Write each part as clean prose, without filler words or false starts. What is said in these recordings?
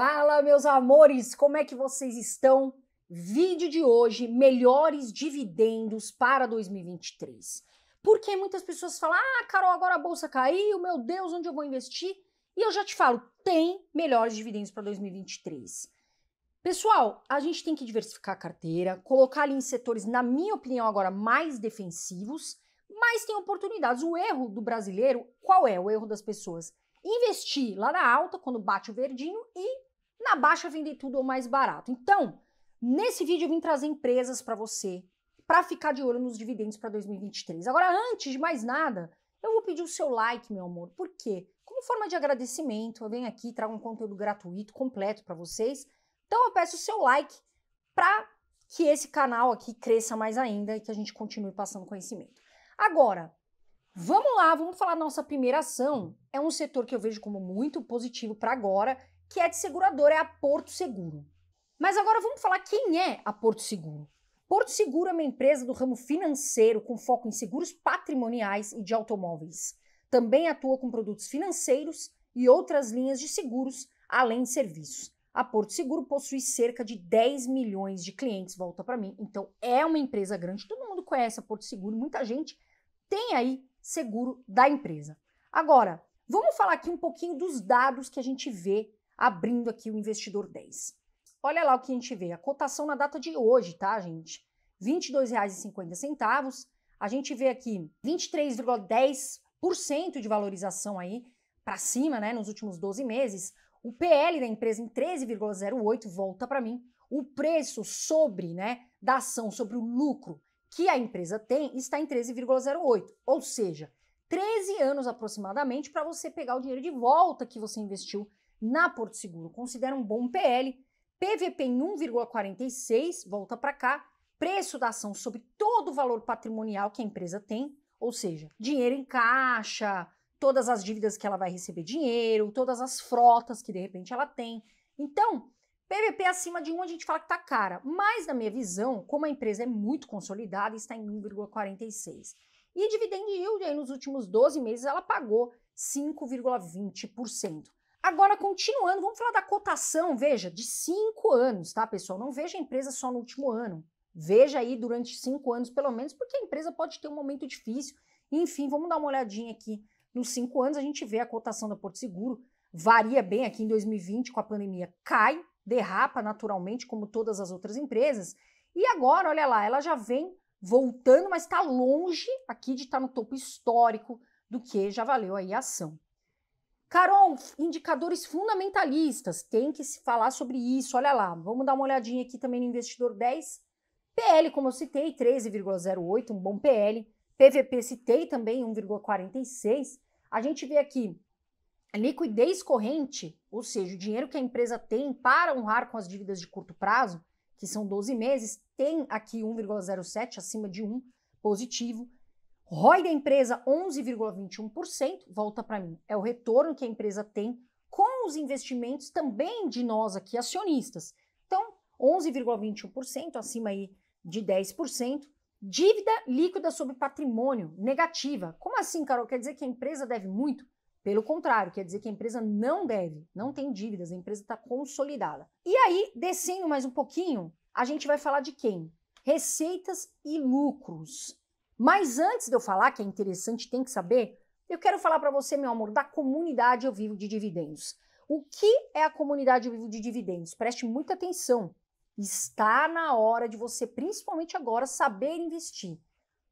Fala, meus amores, como é que vocês estão? Vídeo de hoje, melhores dividendos para 2023. Porque muitas pessoas falam, Carol, agora a bolsa caiu, meu Deus, onde eu vou investir? E eu já te falo, tem melhores dividendos para 2023. Pessoal, a gente tem que diversificar a carteira, colocar ali em setores, na minha opinião agora, mais defensivos, mas tem oportunidades. O erro do brasileiro, qual é o erro das pessoas? Investir lá na alta, quando bate o verdinho, e na baixa vender tudo ao mais barato. Então, nesse vídeo eu vim trazer empresas para você, para ficar de olho nos dividendos para 2023. Agora, antes de mais nada, eu vou pedir o seu like, meu amor. Por quê? Como forma de agradecimento, eu venho aqui, trago um conteúdo gratuito, completo para vocês. Então, eu peço o seu like para que esse canal aqui cresça mais ainda e que a gente continue passando conhecimento. Agora, vamos lá, vamos falar da nossa primeira ação. É um setor que eu vejo como muito positivo para agora, que é de seguradora, é a Porto Seguro. Mas agora vamos falar quem é a Porto Seguro. Porto Seguro é uma empresa do ramo financeiro com foco em seguros patrimoniais e de automóveis. Também atua com produtos financeiros e outras linhas de seguros, além de serviços. A Porto Seguro possui cerca de 10 milhões de clientes, volta para mim. Então é uma empresa grande, todo mundo conhece a Porto Seguro, muita gente tem aí seguro da empresa. Agora, vamos falar aqui um pouquinho dos dados que a gente vê abrindo aqui o Investidor 10. Olha lá o que a gente vê, a cotação na data de hoje, tá, gente? R$ 22,50. A gente vê aqui 23,10% de valorização aí para cima, né, nos últimos 12 meses. O PL da empresa em 13,08, volta para mim. O preço sobre, né, da ação, sobre o lucro que a empresa tem, está em 13,08, ou seja, 13 anos aproximadamente para você pegar o dinheiro de volta que você investiu na Porto Seguro. Considera um bom PL, PVP em 1,46, volta para cá, preço da ação sobre todo o valor patrimonial que a empresa tem, ou seja, dinheiro em caixa, todas as dívidas que ela vai receber dinheiro, todas as frotas que de repente ela tem. Então, PVP acima de 1 a gente fala que tá cara, mas na minha visão, como a empresa é muito consolidada, está em 1,46. E dividend yield aí nos últimos 12 meses ela pagou 5,20%. Agora continuando, vamos falar da cotação, veja, de 5 anos, tá pessoal? Não veja a empresa só no último ano, veja aí durante 5 anos pelo menos, porque a empresa pode ter um momento difícil. Enfim, vamos dar uma olhadinha aqui nos 5 anos, a gente vê a cotação da Porto Seguro, varia bem aqui em 2020 com a pandemia, cai, derrapa naturalmente, como todas as outras empresas. E agora, olha lá, ela já vem voltando, mas está longe aqui de estar no topo histórico do que já valeu aí a ação. Carol, indicadores fundamentalistas, tem que se falar sobre isso, olha lá. Vamos dar uma olhadinha aqui também no Investidor 10. PL, como eu citei, 13,08, um bom PL. PVP citei também, 1,46. A gente vê aqui liquidez corrente, ou seja, o dinheiro que a empresa tem para honrar com as dívidas de curto prazo, que são 12 meses, tem aqui 1,07, acima de 1, positivo. ROI da empresa 11,21%, volta para mim, é o retorno que a empresa tem com os investimentos também de nós aqui, acionistas. Então, 11,21%, acima aí de 10%. Dívida líquida sobre patrimônio, negativa. Como assim, Carol? Quer dizer que a empresa deve muito? Pelo contrário, quer dizer que a empresa não deve, não tem dívidas, a empresa está consolidada. E aí, descendo mais um pouquinho, a gente vai falar de quem? Receitas e lucros. Mas antes de eu falar, que é interessante, tem que saber, eu quero falar para você, meu amor, da Comunidade Eu Vivo de Dividendos. O que é a Comunidade Eu Vivo de Dividendos? Preste muita atenção. Está na hora de você, principalmente agora, saber investir.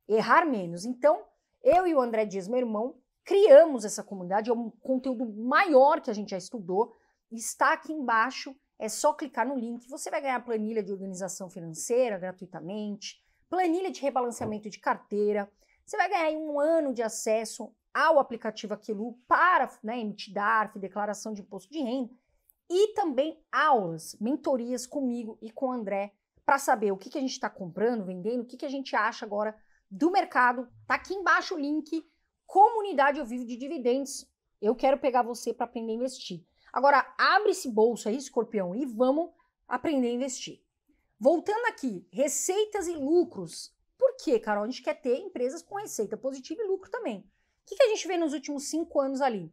Errar menos. Então, eu e o André Dias, meu irmão, criamos essa comunidade, é um conteúdo maior que a gente já estudou, está aqui embaixo, é só clicar no link, você vai ganhar planilha de organização financeira gratuitamente, planilha de rebalanceamento de carteira, você vai ganhar um ano de acesso ao aplicativo Aquilu para, né, emitir DARF, declaração de imposto de renda, e também aulas, mentorias comigo e com o André, para saber o que, que a gente está comprando, vendendo, o que, que a gente acha agora do mercado. Está aqui embaixo o link, Comunidade Eu Vivo de Dividendos, eu quero pegar você para aprender a investir. Agora, abre esse bolso aí, escorpião, e vamos aprender a investir. Voltando aqui, receitas e lucros. Por quê, Carol? A gente quer ter empresas com receita positiva e lucro também. O que a gente vê nos últimos 5 anos ali?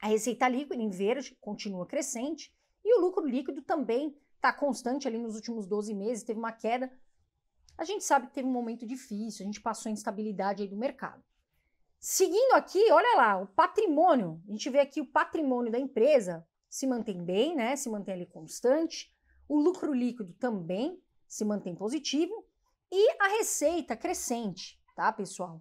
A receita líquida em verde continua crescente E o lucro líquido também está constante ali nos últimos 12 meses, teve uma queda. A gente sabe que teve um momento difícil, a gente passou a instabilidade aí do mercado. Seguindo aqui, olha lá, o patrimônio. A gente vê aqui o patrimônio da empresa se mantém bem, né? Se mantém ali constante. O lucro líquido também se mantém positivo. E a receita crescente, tá, pessoal?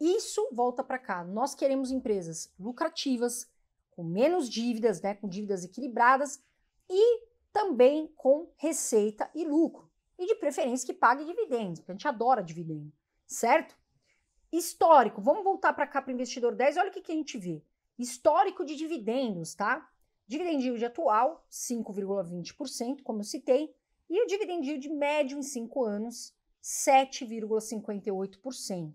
Isso volta para cá. Nós queremos empresas lucrativas, com menos dívidas, né? Com dívidas equilibradas e também com receita e lucro. E de preferência que pague dividendos, porque a gente adora dividendo, certo? Histórico, vamos voltar para cá para o Investidor 10, olha o que, a gente vê. Histórico de dividendos, tá? Dividend yield atual, 5,20%, como eu citei, e o dividend yield médio em 5 anos, 7,58%.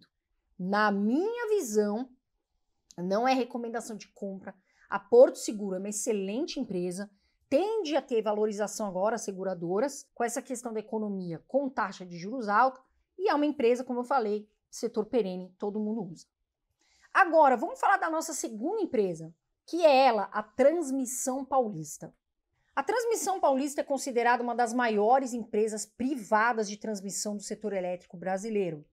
Na minha visão, não é recomendação de compra. A Porto Seguro é uma excelente empresa, tende a ter valorização agora, as seguradoras, com essa questão da economia com taxa de juros alta, e é uma empresa, como eu falei, setor perene, todo mundo usa. Agora, vamos falar da nossa segunda empresa, que é ela, a Transmissão Paulista. A Transmissão Paulista é considerada uma das maiores empresas privadas de transmissão do setor elétrico brasileiro.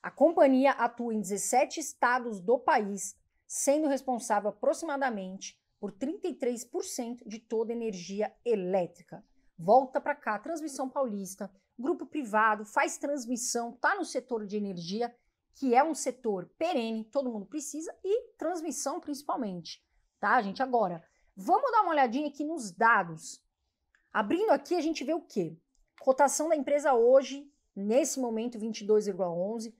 A companhia atua em 17 estados do país, sendo responsável aproximadamente por 33% de toda a energia elétrica. Volta para cá, Transmissão Paulista, grupo privado, faz transmissão, está no setor de energia, que é um setor perene, todo mundo precisa, e transmissão principalmente, tá, gente? Agora, vamos dar uma olhadinha aqui nos dados. Abrindo aqui, a gente vê o quê? Cotação da empresa hoje, nesse momento, 22,11%,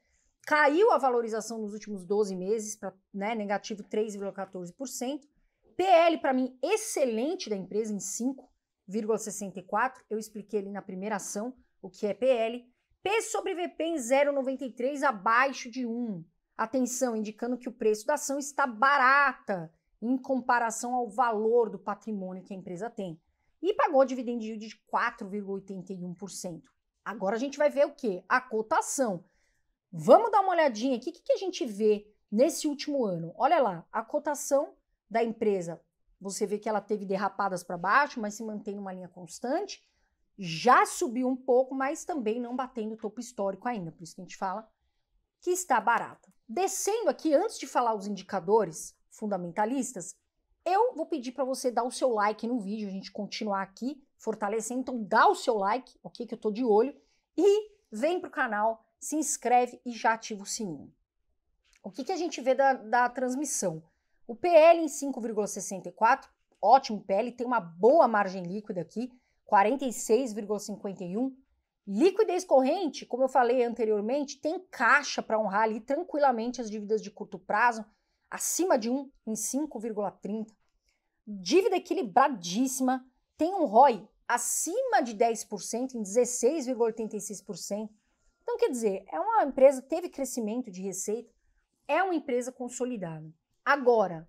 caiu a valorização nos últimos 12 meses, para, né, negativo 3,14%, PL, para mim, excelente da empresa, em 5,64. Eu expliquei ali na primeira ação o que é PL. P sobre VP em 0,93, abaixo de 1. Atenção, indicando que o preço da ação está barata em comparação ao valor do patrimônio que a empresa tem. E pagou dividend yield de 4,81%. Agora a gente vai ver o quê? A cotação. Vamos dar uma olhadinha aqui. O que a gente vê nesse último ano? Olha lá, a cotação da empresa, você vê que ela teve derrapadas para baixo, mas se mantém numa linha constante, já subiu um pouco, mas também não batendo o topo histórico ainda, por isso que a gente fala que está barata. Descendo aqui, antes de falar os indicadores fundamentalistas, eu vou pedir para você dar o seu like no vídeo, a gente continuar aqui fortalecendo, então dá o seu like, ok, que eu tô de olho, e vem para o canal, se inscreve e já ativa o sininho. O que a gente vê da transmissão? O PL em 5,64, ótimo PL, tem uma boa margem líquida aqui, 46,51. Liquidez corrente, como eu falei anteriormente, tem caixa para honrar ali tranquilamente as dívidas de curto prazo, acima de 1 em 5,30. Dívida equilibradíssima, tem um ROI acima de 10% em 16,86%. Então, quer dizer, é uma empresa, teve crescimento de receita, é uma empresa consolidada. Agora,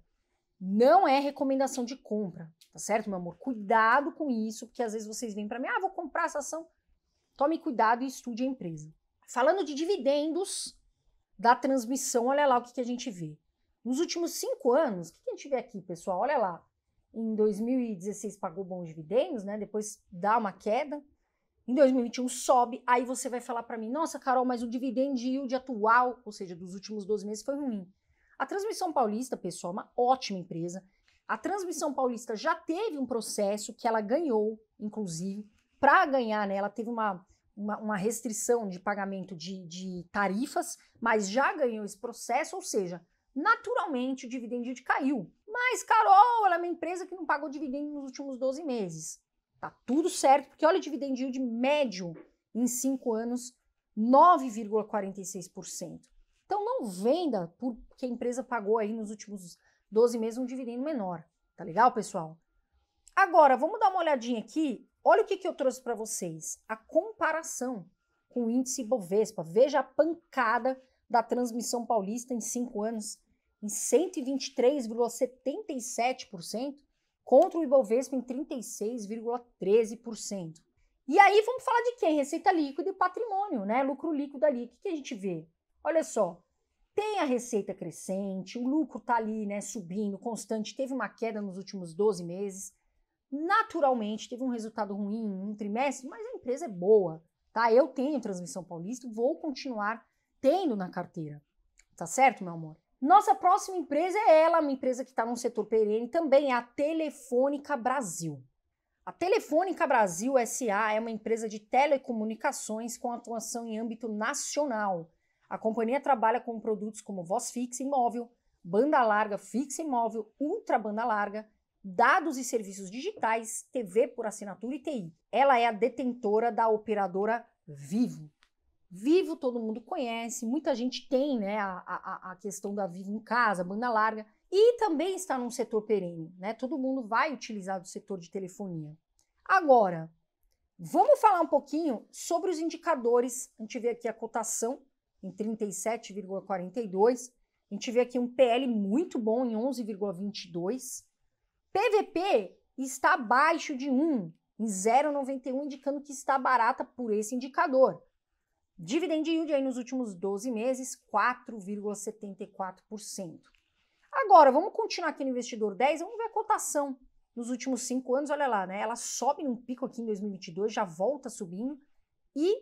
não é recomendação de compra, tá certo, meu amor? Cuidado com isso, porque às vezes vocês vêm para mim, ah, vou comprar essa ação. Tome cuidado e estude a empresa. Falando de dividendos da transmissão, olha lá o que a gente vê. Nos últimos 5 anos, o que a gente vê aqui, pessoal? Olha lá, em 2016 pagou bons dividendos, né? Depois dá uma queda. Em 2021 sobe, aí você vai falar para mim, nossa, Carol, mas o dividend yield atual, ou seja, dos últimos 12 meses foi ruim. A Transmissão Paulista, pessoal, é uma ótima empresa. A Transmissão Paulista já teve um processo que ela ganhou, inclusive, para ganhar, né? Ela teve uma restrição de pagamento de tarifas, mas já ganhou esse processo, ou seja, naturalmente o dividend yield caiu. Mas, Carol, ela é uma empresa que não pagou dividendo nos últimos 12 meses. Tá tudo certo, porque olha o dividend yield médio em 5 anos, 9,46%. Então não venda porque a empresa pagou aí nos últimos 12 meses um dividendo menor, tá legal, pessoal? Agora, vamos dar uma olhadinha aqui, olha o que eu trouxe para vocês, a comparação com o índice Ibovespa, veja a pancada da Transmissão Paulista em 5 anos, em 123,77%, contra o Ibovespa em 36,13%. E aí vamos falar de quem? Receita líquida e patrimônio, né? Lucro líquido ali, o que a gente vê? Olha só, tem a receita crescente, o lucro tá ali, né, subindo, constante, teve uma queda nos últimos 12 meses, naturalmente teve um resultado ruim em um trimestre, mas a empresa é boa, tá? Eu tenho Transmissão Paulista, vou continuar tendo na carteira, tá certo, meu amor? Nossa próxima empresa é ela, uma empresa que está num setor perene também, é a Telefônica Brasil. A Telefônica Brasil S.A. é uma empresa de telecomunicações com atuação em âmbito nacional. A companhia trabalha com produtos como voz fixa e móvel, banda larga fixa e móvel, ultra banda larga, dados e serviços digitais, TV por assinatura e TI. Ela é a detentora da operadora Vivo. Vivo todo mundo conhece, muita gente tem, né, a questão da Vivo em casa, banda larga, e também está num setor perene, né? Todo mundo vai utilizar do setor de telefonia. Agora, vamos falar um pouquinho sobre os indicadores. A gente vê aqui a cotação em 37,42, a gente vê aqui um PL muito bom em 11,22, PVP está abaixo de 1, em 0,91, indicando que está barata por esse indicador. Dividend yield aí nos últimos 12 meses, 4,74%. Agora, vamos continuar aqui no Investidor 10, vamos ver a cotação nos últimos 5 anos, olha lá, né? Ela sobe num pico aqui em 2022, já volta subindo e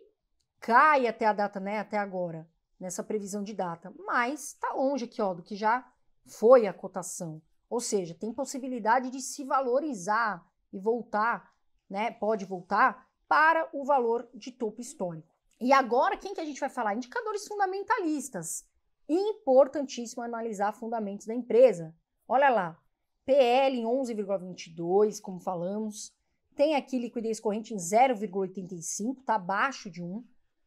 cai até a data, né? Até agora, nessa previsão de data. Mas tá longe aqui, ó, do que já foi a cotação. Ou seja, tem possibilidade de se valorizar e voltar, né? Pode voltar para o valor de topo histórico. E agora, quem que a gente vai falar? Indicadores fundamentalistas. Importantíssimo analisar fundamentos da empresa. Olha lá, PL em 11,22, como falamos. Tem aqui liquidez corrente em 0,85, tá abaixo de 1,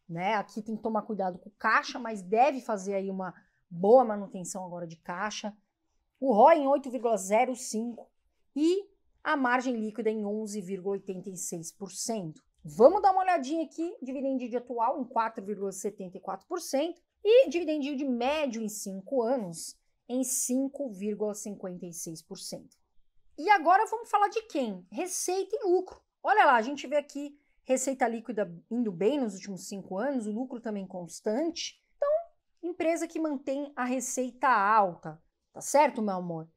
né? Aqui tem que tomar cuidado com caixa, mas deve fazer aí uma boa manutenção agora de caixa. O ROI em 8,05 e a margem líquida em 11,86%. Vamos dar uma olhadinha aqui, dividend yield atual em 4,74% e dividend yield médio em 5 anos em 5,56%. E agora vamos falar de quem? Receita e lucro. Olha lá, a gente vê aqui receita líquida indo bem nos últimos 5 anos, o lucro também constante. Então, empresa que mantém a receita alta, tá certo, meu amor?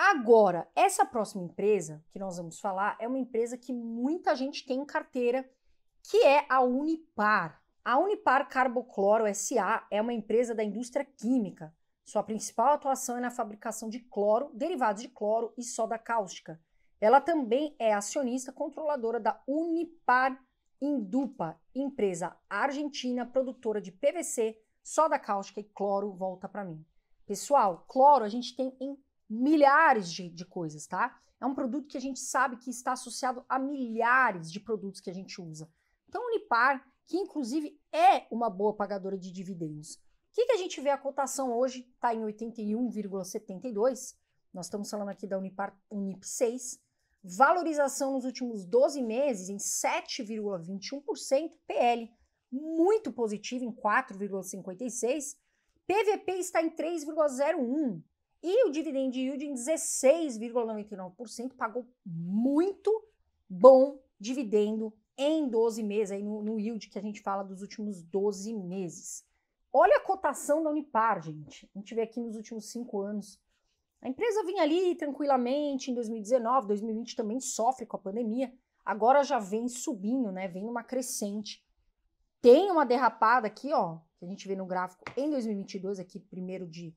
Agora, essa próxima empresa que nós vamos falar é uma empresa que muita gente tem em carteira, que é a Unipar. A Unipar Carbocloro S.A. é uma empresa da indústria química. Sua principal atuação é na fabricação de cloro, derivados de cloro e soda cáustica. Ela também é acionista controladora da Unipar Indupa, empresa argentina produtora de PVC, soda cáustica e cloro. Volta para mim. Pessoal, cloro a gente tem em milhares de coisas, tá? É um produto que a gente sabe que está associado a milhares de produtos que a gente usa. Então, Unipar, que inclusive é uma boa pagadora de dividendos. O que a gente vê a cotação hoje? Está em 81,72. Nós estamos falando aqui da Unipar Unip 6. Valorização nos últimos 12 meses em 7,21%. PL muito positivo em 4,56%. PVP está em 3,01%. E o dividend yield em 16,99%, pagou muito bom dividendo em 12 meses, aí no yield que a gente fala dos últimos 12 meses. Olha a cotação da Unipar, gente. A gente vê aqui nos últimos 5 anos. A empresa vinha ali tranquilamente em 2019, 2020 também sofre com a pandemia. Agora já vem subindo, né? Vem uma crescente. Tem uma derrapada aqui, ó, que a gente vê no gráfico em 2022, aqui primeiro de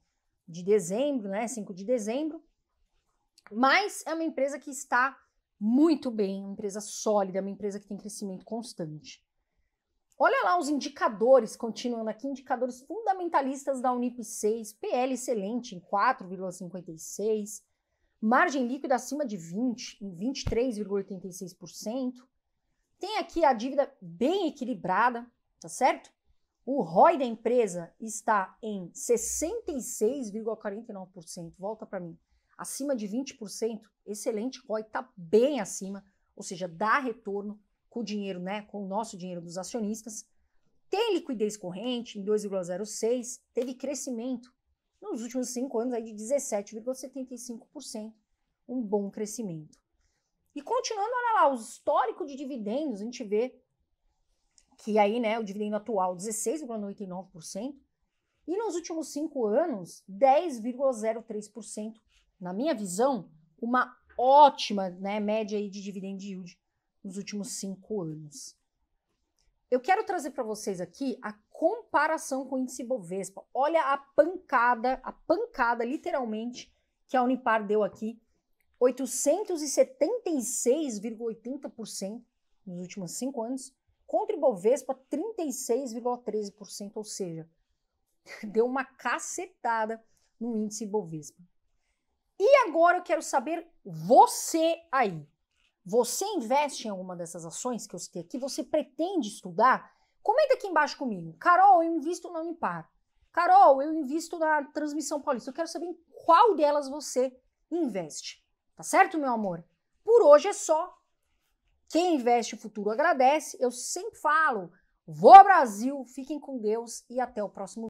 dezembro, né, 5 de dezembro, mas é uma empresa que está muito bem, uma empresa sólida, uma empresa que tem crescimento constante. Olha lá os indicadores, continuando aqui, indicadores fundamentalistas da Unip 6, PL excelente em 4,56%, margem líquida acima de 20%, em 23,86%, tem aqui a dívida bem equilibrada, tá certo? O ROI da empresa está em 66,49%, volta para mim, acima de 20%, excelente ROI, está bem acima, ou seja, dá retorno com o dinheiro, né, com o nosso dinheiro dos acionistas. Tem liquidez corrente em 2,06%, teve crescimento nos últimos 5 anos aí de 17,75%, um bom crescimento. E continuando, olha lá, o histórico de dividendos, a gente vê que aí, né, o dividendo atual 16,99% e nos últimos 5 anos 10,03%. Na minha visão, uma ótima, né, média aí de dividend yield nos últimos 5 anos. Eu quero trazer para vocês aqui a comparação com o índice Bovespa. Olha a pancada literalmente que a Unipar deu aqui, 876,80% nos últimos 5 anos, contra o Ibovespa 36,13%, ou seja, deu uma cacetada no índice Ibovespa. E agora eu quero saber, você aí, você investe em alguma dessas ações que eu citei aqui? Você pretende estudar? Comenta aqui embaixo comigo. Carol, eu invisto na Unipar. Carol, eu invisto na Transmissão Paulista. Eu quero saber em qual delas você investe. Tá certo, meu amor? Por hoje é só. Quem investe o futuro agradece. Eu sempre falo, vou ao Brasil, fiquem com Deus e até o próximo vídeo.